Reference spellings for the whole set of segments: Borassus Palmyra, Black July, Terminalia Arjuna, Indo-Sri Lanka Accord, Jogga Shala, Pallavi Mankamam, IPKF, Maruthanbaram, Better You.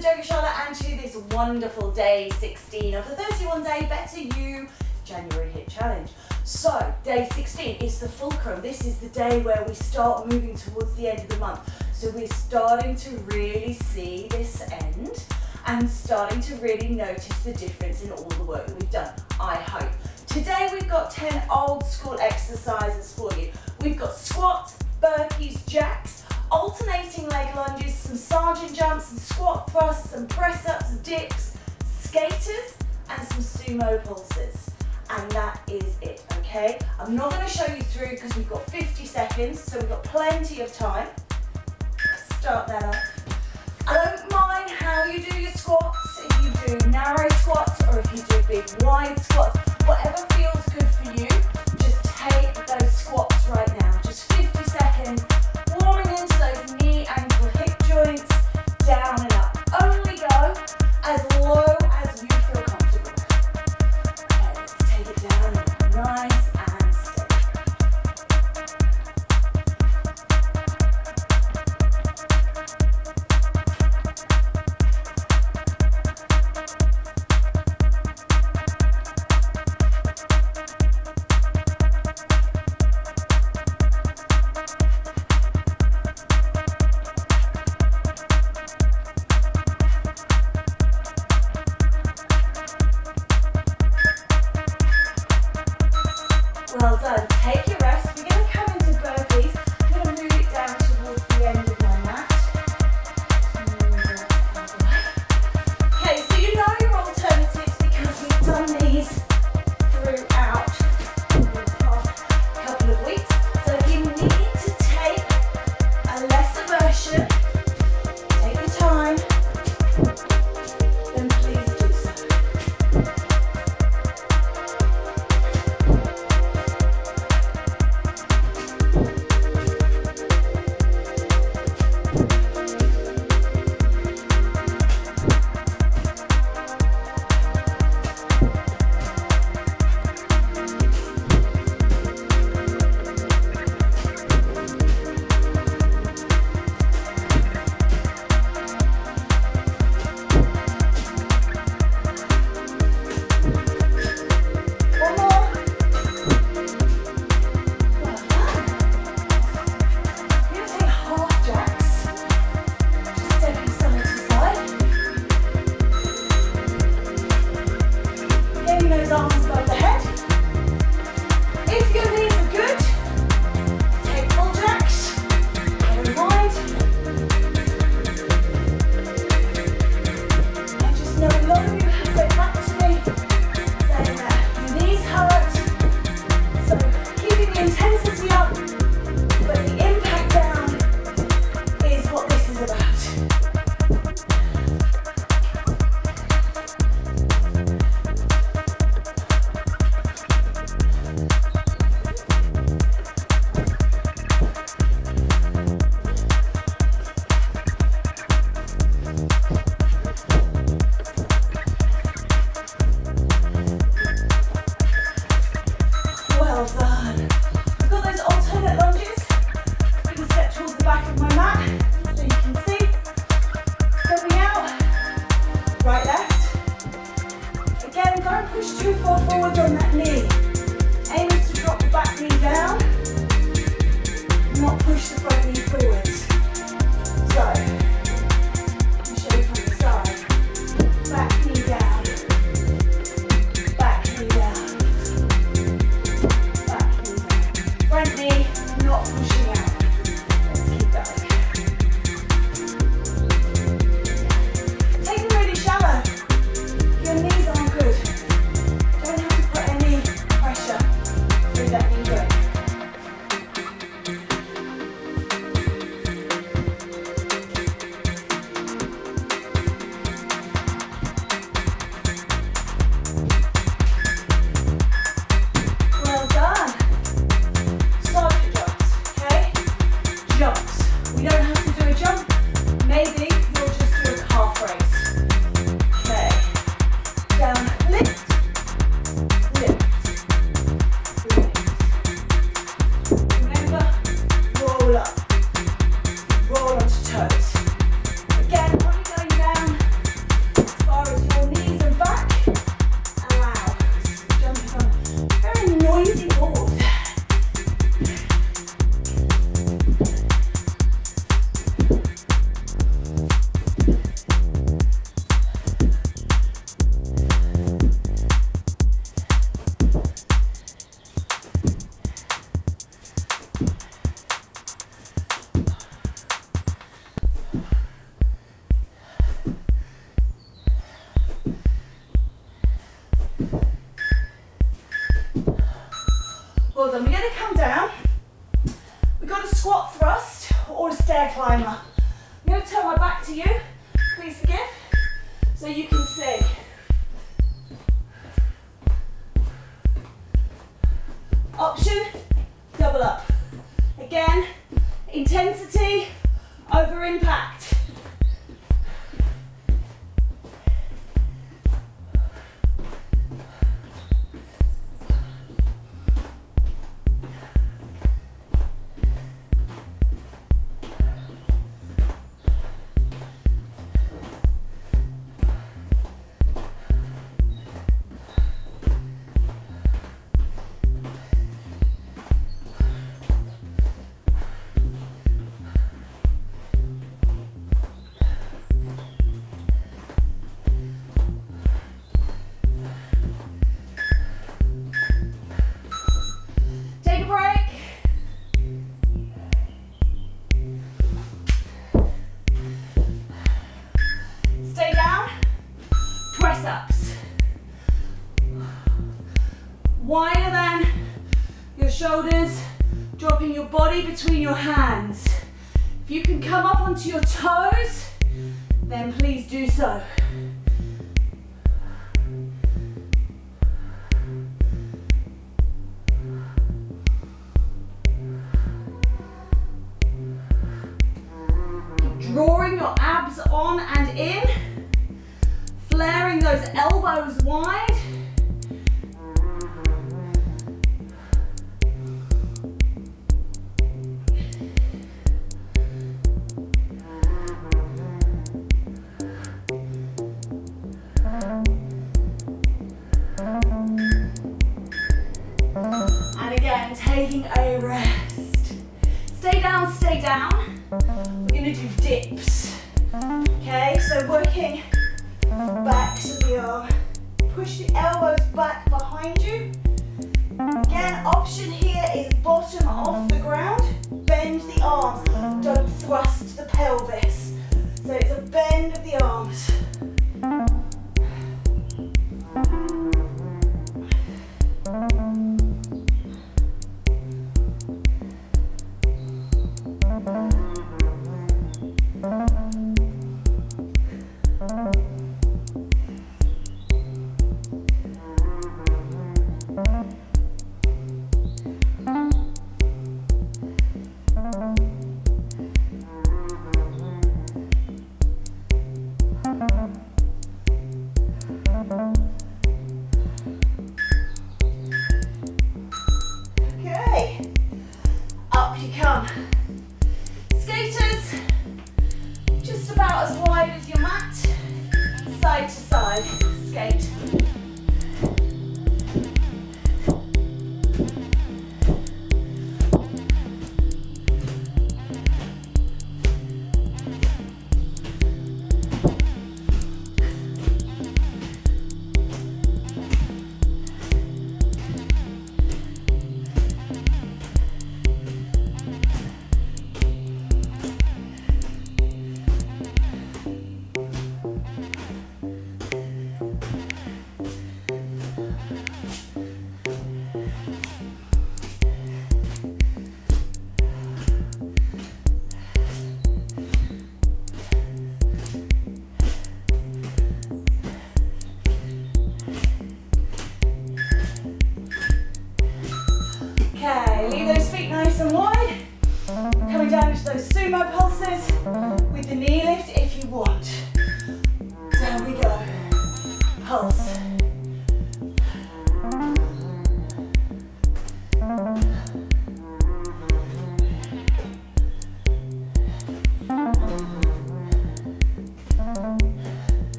the Jogga Shala and to this wonderful day 16 of the 31 Day Better You January Hit Challenge. So day 16 is the fulcrum. This is the day where we start moving towards the end of the month. So we're starting to really see this end and starting to really notice the difference in all the work that we've done, I hope. Today we've got 10 old school exercises for you. We've got squats, burpees, jacks, alternating leg lunges, some sergeant jumps, some squat thrusts, some press-ups, dips, skaters, and some sumo pulses. And that is it, okay? I'm not gonna show you through because we've got 50 seconds, so we've got plenty of time. Let's start that up. I don't mind how you do your squats, if you do narrow squats or if you do big wide squats, whatever feels good for you, just take those squats right now. Just 50 seconds, warming into those knee, ankle, hip joints, down and up. Only go as low as you feel comfortable. Okay, let's take it down and nice and steady. Well done. Take your rest. We're going to come into burpees. I'm going to move it down towards the end of my mat. Okay, so you know your alternatives because we've done these throughout the past couple of weeks. So if you need to take a lesser version, take your time, then please do so. Well done. We're going to come down. We've got a squat thrust or a stair climber. I'm going to turn my back to you, please forgive, so you can see. Option, double up. Again, intensity over impact. Wider than your shoulders, dropping your body between your hands. If you can come up onto your toes, then please do so. Drawing your abs on and in, flaring those elbows wide. Taking a rest. Stay down, stay down. We're going to do dips. Okay, so working back to the arm. Push the elbows back behind you. Again, option here is bottom off the ground. Bend the arms. Don't thrust the pelvis. So it's a bend of the arms.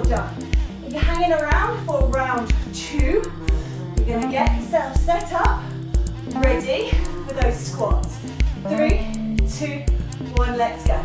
floor down. If you're hanging around for round two, you're going to get yourself set up, ready for those squats. 3, 2, 1, let's go.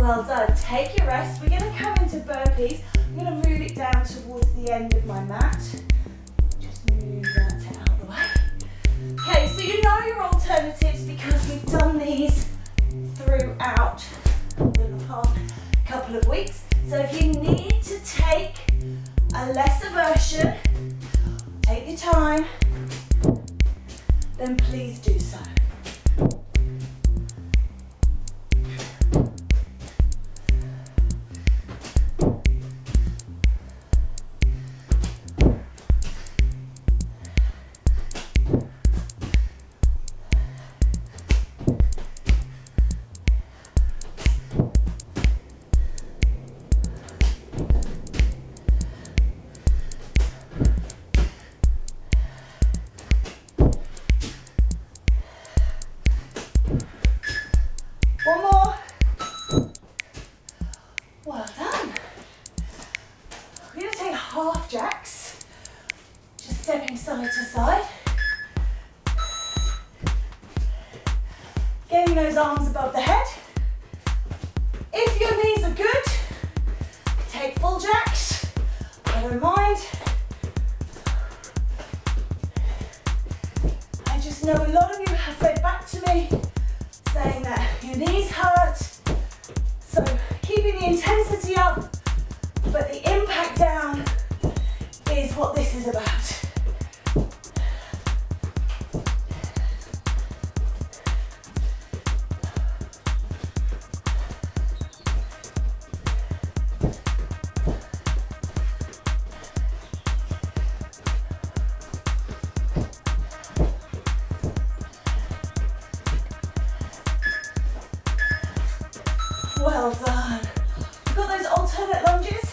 Well done, take your rest. We're going to come into burpees. I'm going to move it down towards the end of my mat. Just move that out of the way. Okay, so you know your alternatives because we've done these throughout the past couple of weeks. So if you need to take a lesser version, take your time, then please do so. Half jacks, just stepping side to side, getting those arms above the head. If your knees are good, take full jacks, I don't mind. I just know a lot of you have fed back to me saying that your knees hurt, so keeping the intensity up but the impact down is what this is about. Well done. We've got those alternate lunges.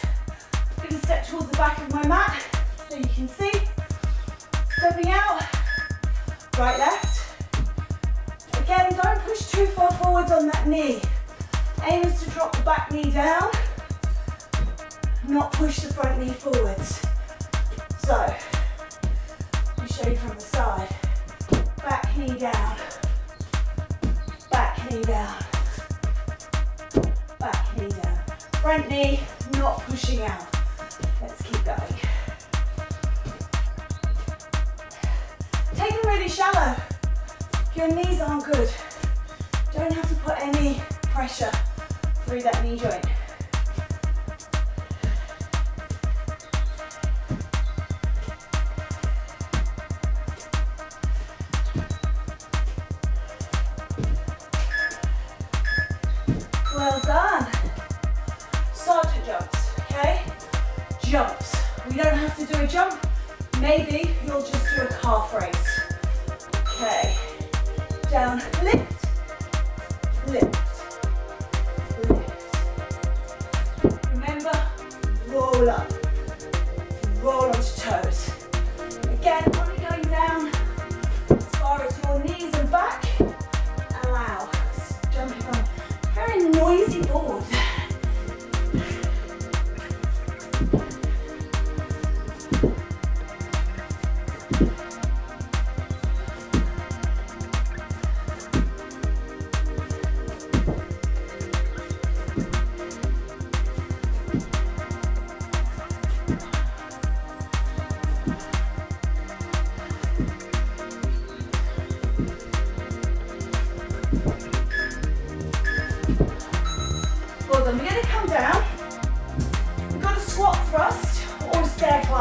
I'm going to step towards the back of my mat so you can see. Stepping out, right, left. Again, don't push too far forwards on that knee. Aim is to drop the back knee down, not push the front knee forwards. So, let me show you from the side. Back knee down, back knee down, back knee down. Front knee, not pushing out. Let's keep going. Take them really shallow. If your knees aren't good, don't have to put any pressure through that knee joint. Well done. Sergeant jumps, okay? Jumps. We don't have to do a jump. Maybe you'll just do a calf raise. Okay. Down, lift, lift, lift. Remember, roll up. Roll onto toes. Again, only going down as far as your knees and back allow. Jumping on a very noisy board.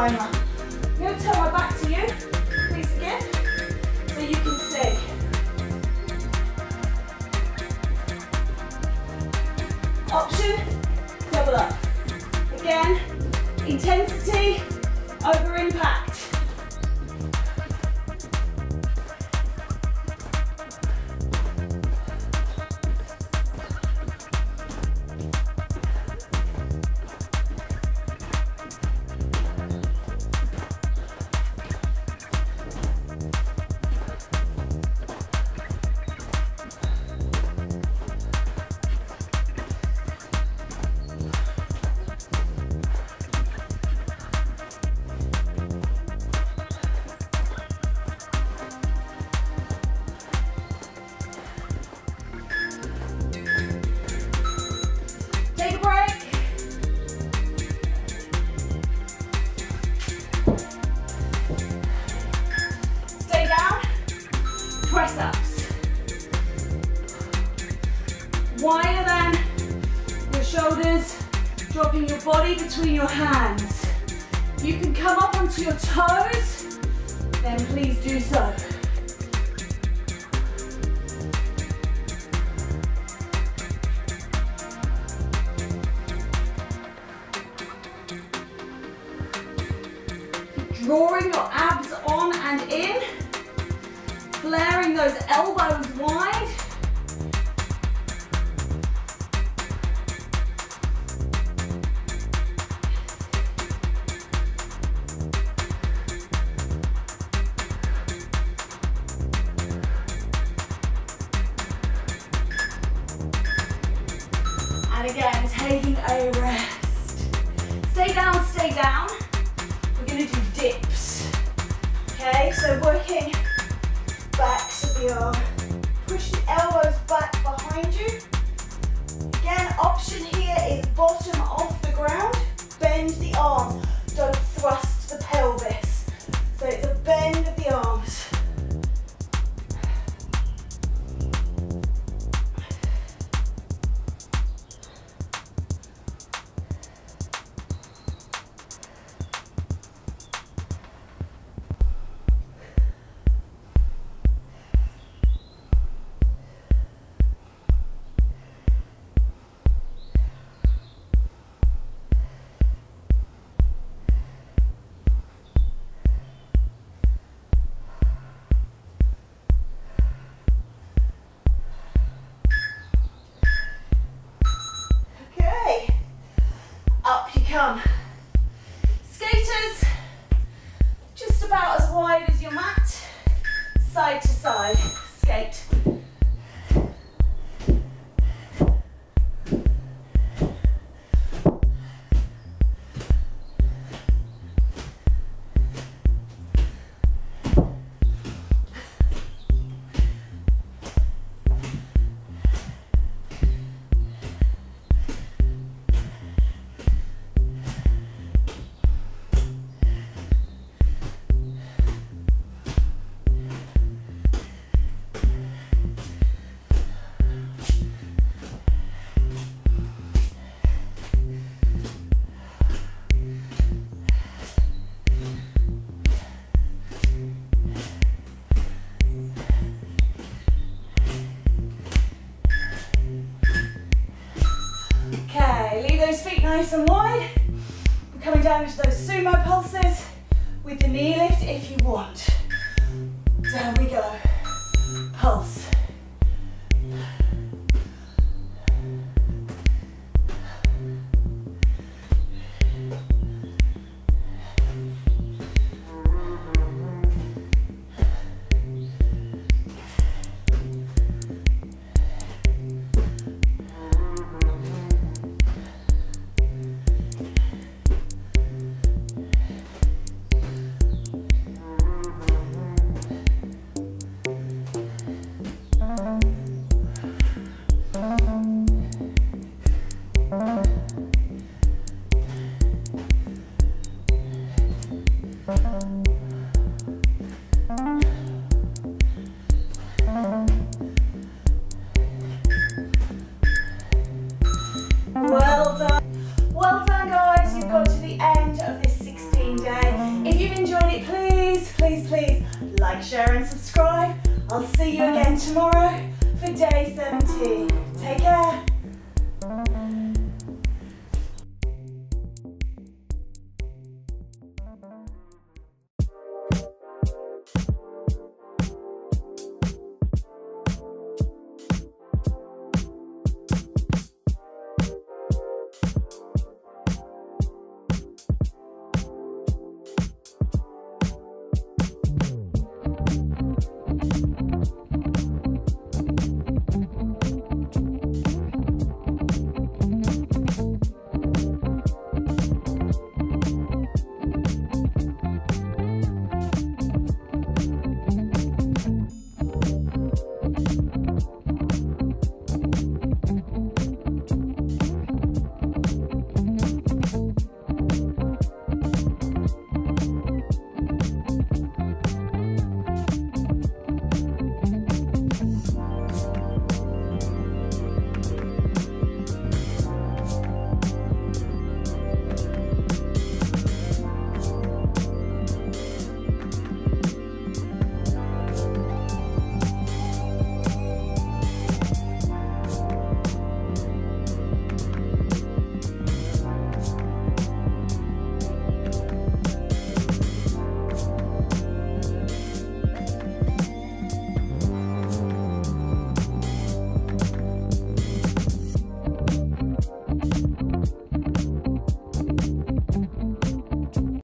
primer. I'm going to turn my back to you, please, again, so you can see. Option, double up. Again, intensity over impact. Wider than your shoulders, dropping your body between your hands. You can come up onto your toes, then please do so. Drawing your abs on and in, flaring those elbows wide. And again, taking a rest. Stay down, stay down. We're gonna do dips. Okay, so working back to the arm. Push the elbows back behind you. Again, option here is bottom off the ground. Bend the arm. Don't thrust the pelvis. So it's a bend of the arms. Come. Skaters, just about as wide as your mat, side to side, skate. Feet nice and wide. We're coming down into those sumo pulses with the knee lift if you want. Down we go. Pulse. subscribe. I'll see you again tomorrow for day 17. Take care.